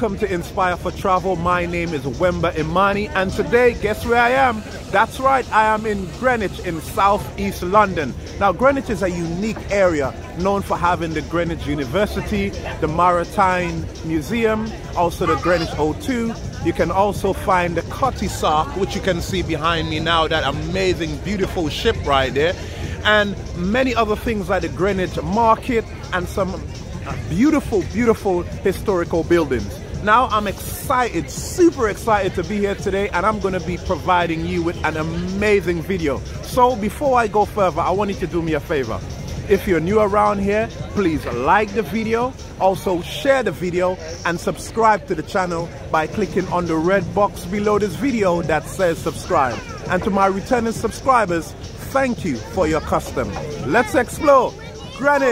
Welcome to Inspire for Travel. My name is Wemba Imani, and today, guess where I am? That's right, I am in Greenwich in southeast London. Now, Greenwich is a unique area known for having the Greenwich University, the Maritime Museum, also the Greenwich O2. You can also find the Cutty Sark, which you can see behind me now, that amazing, beautiful ship right there, and many other things like the Greenwich Market and some beautiful, beautiful historical buildings. Now I'm excited, super excited to be here today, and I'm going to be providing you with an amazing video. So before I go further, I want you to do me a favor. If you're new around here, please like the video, also share the video, and subscribe to the channel by clicking on the red box below this video that says subscribe. And to my returning subscribers, thank you for your custom. Let's explore Greenwich.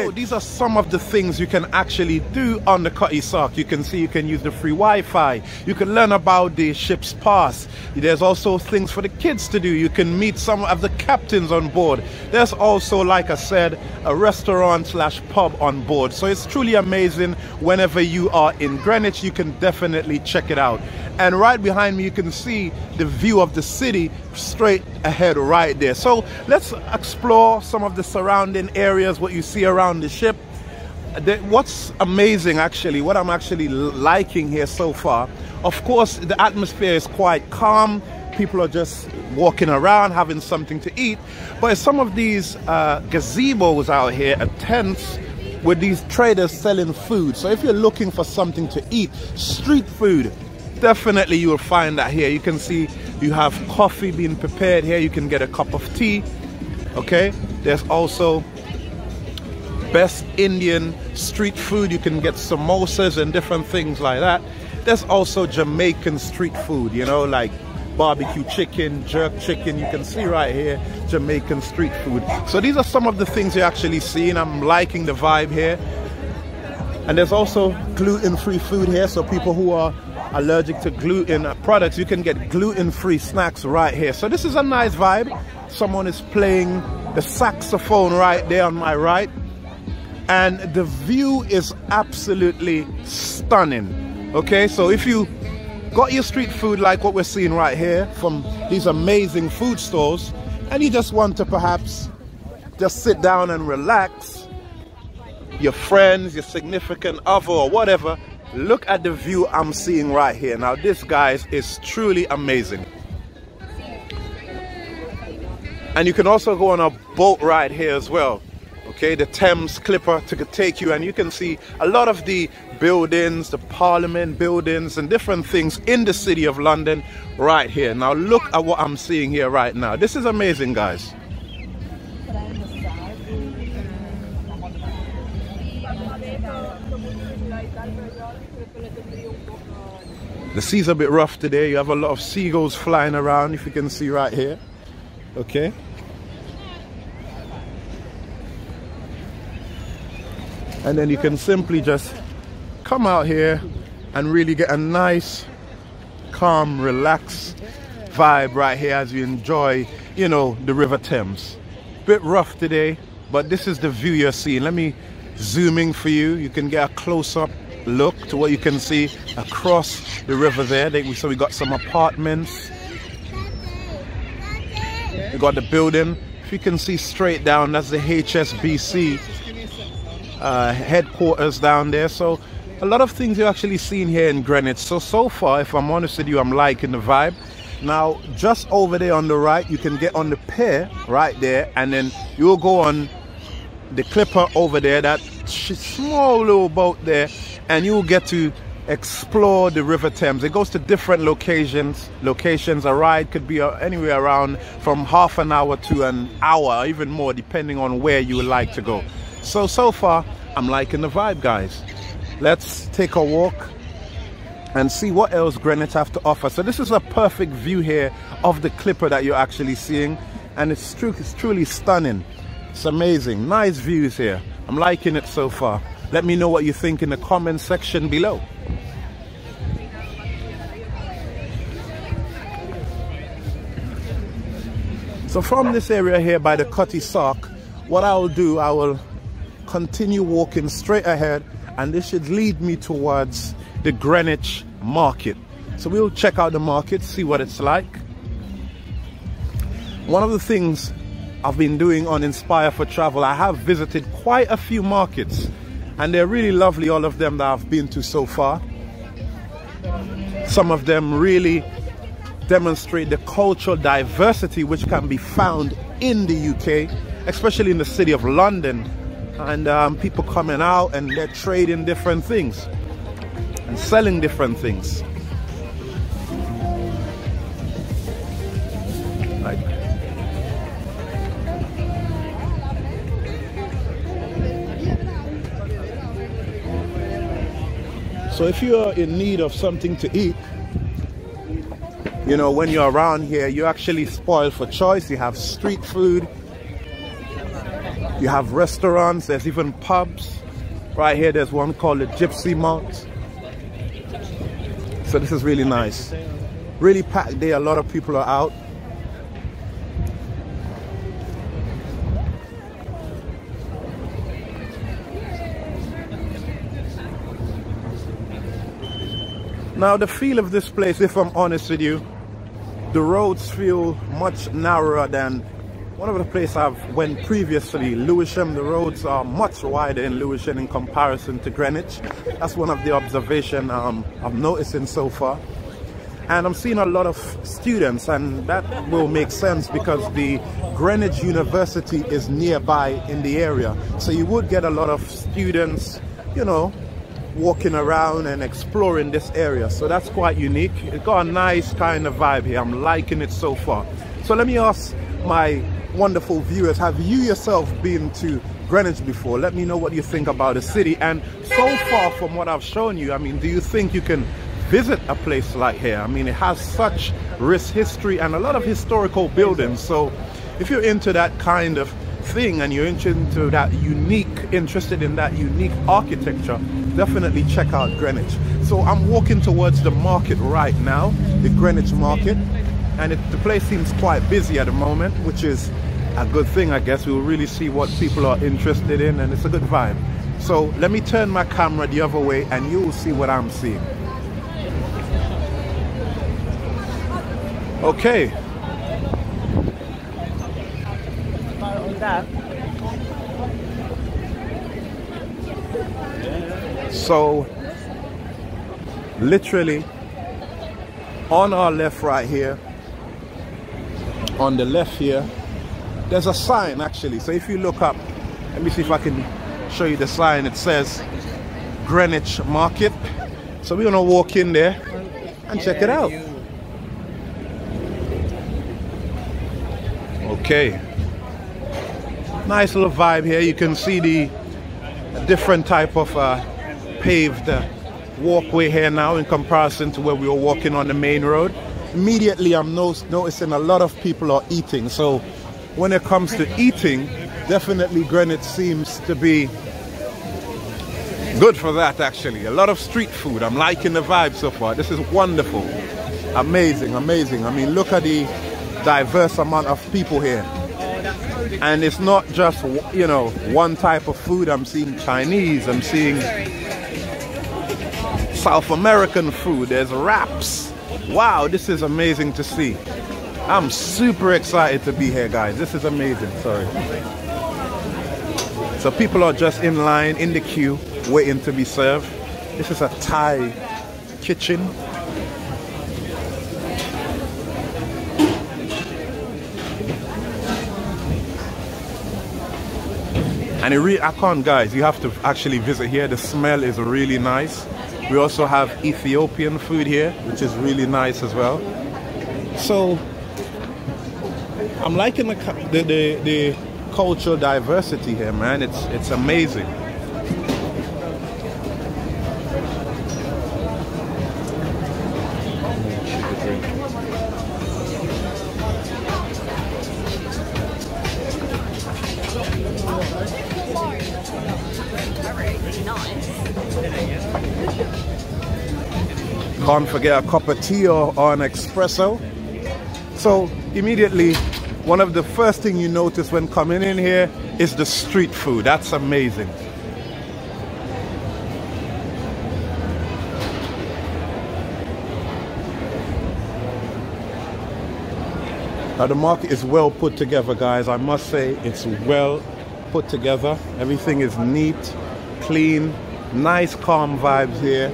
So these are some of the things you can actually do on the Cutty Sark. You can see you can use the free Wi-Fi. You can learn about the ship's past. There's also things for the kids to do. You can meet some of the captains on board. There's also, like I said, a restaurant slash pub on board. So it's truly amazing. Whenever you are in Greenwich, you can definitely check it out. And right behind me, you can see the view of the city straight ahead right there. So let's explore some of the surrounding areas, what you see around the ship. What's amazing, actually, what I'm actually liking here so far, of course, the atmosphere is quite calm. People are just walking around, having something to eat. But some of these gazebos out here, tents with these traders selling food. So if you're looking for something to eat, street food, definitely you will find that here. You can see you have coffee being prepared here. You can get a cup of tea. Okay, there's also best Indian street food. You can get samosas and different things like that. There's also Jamaican street food, you know, like barbecue chicken, jerk chicken. You can see right here, Jamaican street food. So these are some of the things you're actually seeing. I'm liking the vibe here. And there's also gluten-free food here, so people who are allergic to gluten products, you can get gluten-free snacks right here. So this is a nice vibe. Someone is playing the saxophone right there on my right, and the view is absolutely stunning. Okay, so if you got your street food like what we're seeing right here from these amazing food stores, and you just want to perhaps just sit down and relax, your friends, your significant other or whatever, look at the view I'm seeing right here. Now this, guys, is truly amazing. And you can also go on a boat ride here as well. Okay, the Thames Clipper to take you, and you can see a lot of the buildings, the Parliament buildings and different things in the City of London right here. Now look at what I'm seeing here right now. This is amazing, guys. The sea's a bit rough today. You have a lot of seagulls flying around, if you can see right here. Okay. And then you can simply just come out here and really get a nice, calm, relaxed vibe right here as you enjoy, you know, the River Thames. Bit rough today, but this is the view you're seeing. Let me zoom in for you. You can get a close-up look to what you can see across the river there. So we got some apartments. We got the building. If you can see straight down, that's the HSBC headquarters down there. So a lot of things you're actually seeing here in Greenwich. So far, if I'm honest with you, I'm liking the vibe. Now, just over there on the right, you can get on the pier right there, and then you'll go on the Clipper over there, that small little boat there, and you'll get to explore the River Thames. It goes to different locations. A ride could be anywhere around from half an hour to an hour, or even more, depending on where you would like to go. So far, I'm liking the vibe, guys. Let's take a walk and see what else Greenwich have to offer. So this is a perfect view here of the Clipper that you're actually seeing, and it's truly stunning. It's amazing. Nice views here. I'm liking it so far. Let me know what you think in the comment section below. So from this area here by the Cutty Sark, what I'll do, I will continue walking straight ahead, and this should lead me towards the Greenwich Market. So we'll check out the market, see what it's like. One of the things I've been doing on Inspire for Travel, I have visited quite a few markets and they're really lovely, all of them that I've been to so far. Some of them really demonstrate the cultural diversity which can be found in the UK, especially in the city of London, and people coming out and they're trading different things and selling different things. Like, so if you are in need of something to eat, you know, when you're around here, you're actually spoiled for choice. You have street food, you have restaurants, there's even pubs. Right here, there's one called the Gipsy Moth. So this is really nice. Really packed day, a lot of people are out. Now the feel of this place, if I'm honest with you, the roads feel much narrower than one of the places I've went previously, Lewisham. The roads are much wider in Lewisham in comparison to Greenwich. That's one of the observations I'm noticing so far. And I'm seeing a lot of students, and that will make sense because the Greenwich University is nearby in the area. So you would get a lot of students, you know, walking around and exploring this area. So that's quite unique. It's got a nice kind of vibe here. I'm liking it so far. So let me ask my wonderful viewers, have you yourself been to Greenwich before? Let me know what you think about the city. And so far from what I've shown you, I mean, do you think you can visit a place like here? I mean, it has such rich history and a lot of historical buildings. So if you're into that kind of thing and you're interested in that unique architecture, definitely check out Greenwich. So I'm walking towards the market right now, the Greenwich Market, and the place seems quite busy at the moment, which is a good thing, I guess. We'll really see what people are interested in, and it's a good vibe. So let me turn my camera the other way and you'll see what I'm seeing. Okay. So literally on our left right here, on the left here, there's a sign actually. So if you look up, let me see if I can show you the sign. It says Greenwich Market. So we're gonna walk in there and check it out. Okay. Nice little vibe here. You can see the different type of paved walkway here now in comparison to where we were walking on the main road. Immediately I'm noticing a lot of people are eating. So when it comes to eating, definitely Greenwich seems to be good for that actually. A lot of street food. I'm liking the vibe so far. This is wonderful. Amazing, amazing. I mean, look at the diverse amount of people here. And it's not just, you know, one type of food. I'm seeing Chinese, I'm seeing South American food, there's wraps. Wow, this is amazing to see. I'm super excited to be here, guys. This is amazing, sorry. So people are just in line, in the queue, waiting to be served. This is a Thai kitchen. And it I can't, guys, you have to actually visit here. The smell is really nice. We also have Ethiopian food here, which is really nice as well. So I'm liking the cultural diversity here, man. It's amazing. Can't forget a cup of tea or an espresso. So immediately, one of the first things you notice when coming in here is the street food. That's amazing. The market is well put together, guys. I must say it's well put together. Everything is neat, clean, nice calm vibes here.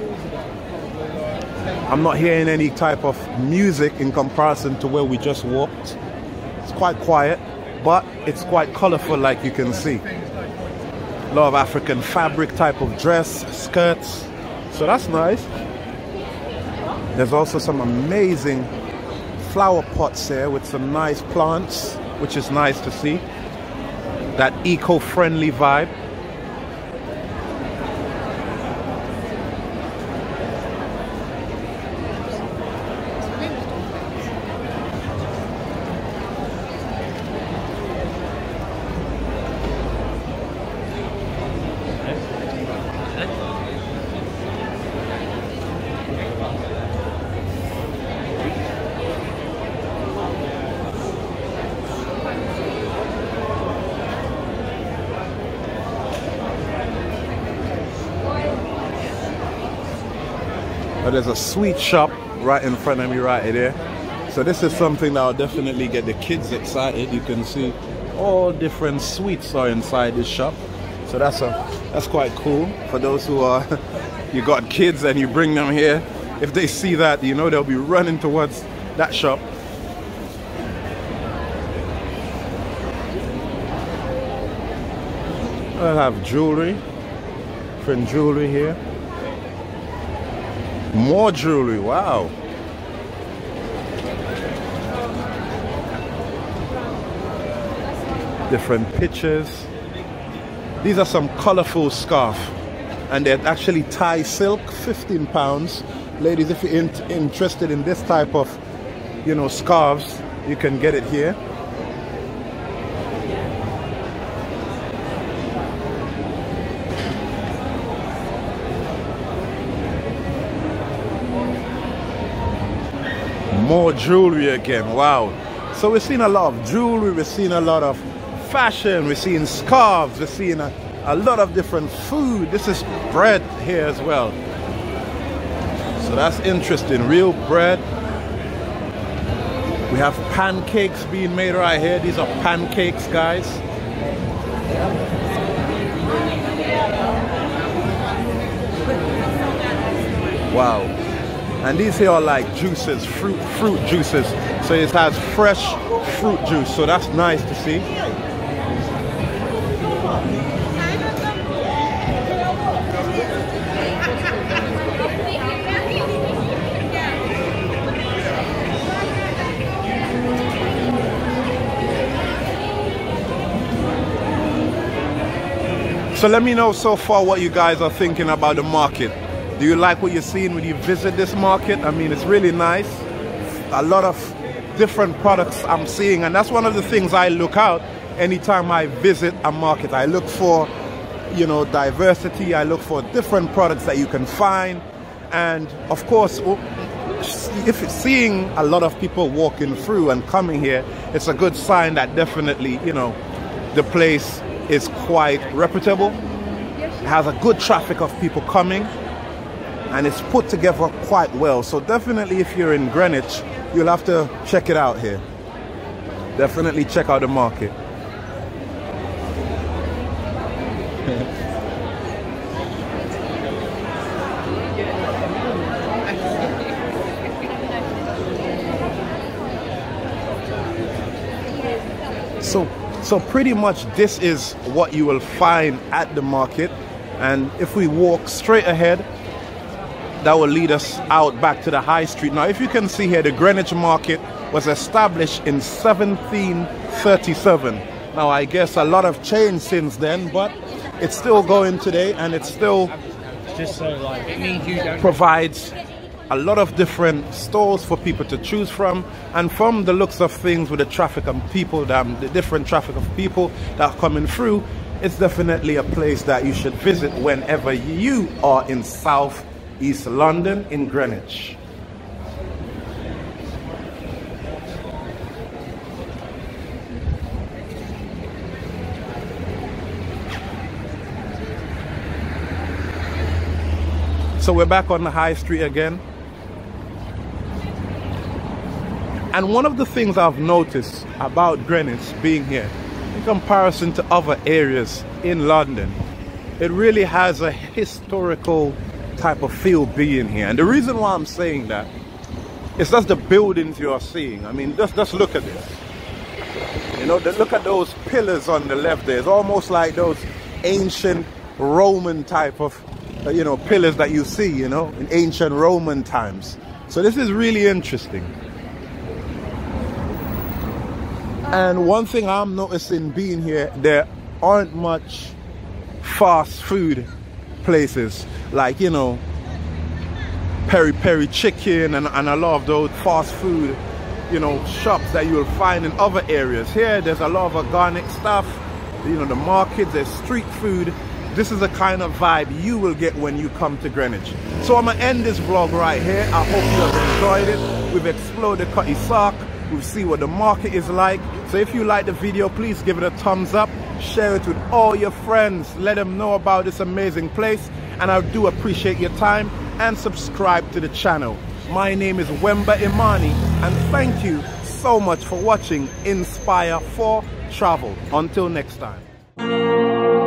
I'm not hearing any type of music in comparison to where we just walked. It's quite quiet, but it's quite colorful, like you can see. A lot of African fabric type of dress, skirts, so that's nice. There's also some amazing flower pots there with some nice plants, which is nice to see. That eco-friendly vibe. There's a sweet shop right in front of me right there. So this is something that will definitely get the kids excited. You can see all different sweets are inside this shop. So that's quite cool. For those who are, you got kids and you bring them here, if they see that, you know, they'll be running towards that shop. I'll have jewelry, different jewelry here. More jewelry, wow. Different pictures. These are some colorful scarf, and they're actually Thai silk, £15. Ladies, if you're interested in this type of, you know, scarves, you can get it here. More jewelry again, wow. So we're seeing a lot of jewelry, we're seeing a lot of fashion, we're seeing scarves, we're seeing a lot of different food. This is bread here as well. So that's interesting, real bread. We have pancakes being made right here. These are pancakes, guys. Wow. And these here are like juices, fruit juices. So it has fresh fruit juice. So that's nice to see. So let me know so far what you guys are thinking about the market. Do you like what you're seeing when you visit this market? I mean, it's really nice. A lot of different products I'm seeing, and that's one of the things I look out anytime I visit a market. I look for, you know, diversity. I look for different products that you can find. And of course, if seeing a lot of people walking through and coming here, it's a good sign that definitely, you know, the place is quite reputable. It has a good traffic of people coming. And it's put together quite well. So definitely if you're in Greenwich, you'll have to check it out here. Definitely check out the market. So pretty much this is what you will find at the market. And if we walk straight ahead, that will lead us out back to the high street. Now, if you can see here, the Greenwich Market was established in 1737. Now, I guess a lot of change since then, but it's still going today, and it still provides a lot of different stores for people to choose from. And from the looks of things, with the traffic and people, the different traffic of people that are coming through, it's definitely a place that you should visit whenever you are in South East London in Greenwich. So we're back on the high street again. And one of the things I've noticed about Greenwich being here, in comparison to other areas in London, it really has a historical type of feel being here. And the reason why I'm saying that is just the buildings you are seeing. I mean, just look at this. You know, look at those pillars on the left there. It's almost like those ancient Roman type of, you know, pillars that you see, you know, in ancient Roman times. So this is really interesting. And one thing I'm noticing being here, there aren't much fast food places like, you know, peri-peri chicken and a lot of those fast food, you know, shops that you will find in other areas. Here, there's a lot of organic stuff, you know, the market, there's street food. This is the kind of vibe you will get when you come to Greenwich. So I'm gonna end this vlog right here. I hope you have enjoyed it. We've explored the Cutty Sark. We've seen what the market is like. So if you like the video, please give it a thumbs up. Share it with all your friends. Let them know about this amazing place. And I do appreciate your time, and subscribe to the channel. My name is Wemba Imani, and thank you so much for watching Inspire for Travel. Until next time.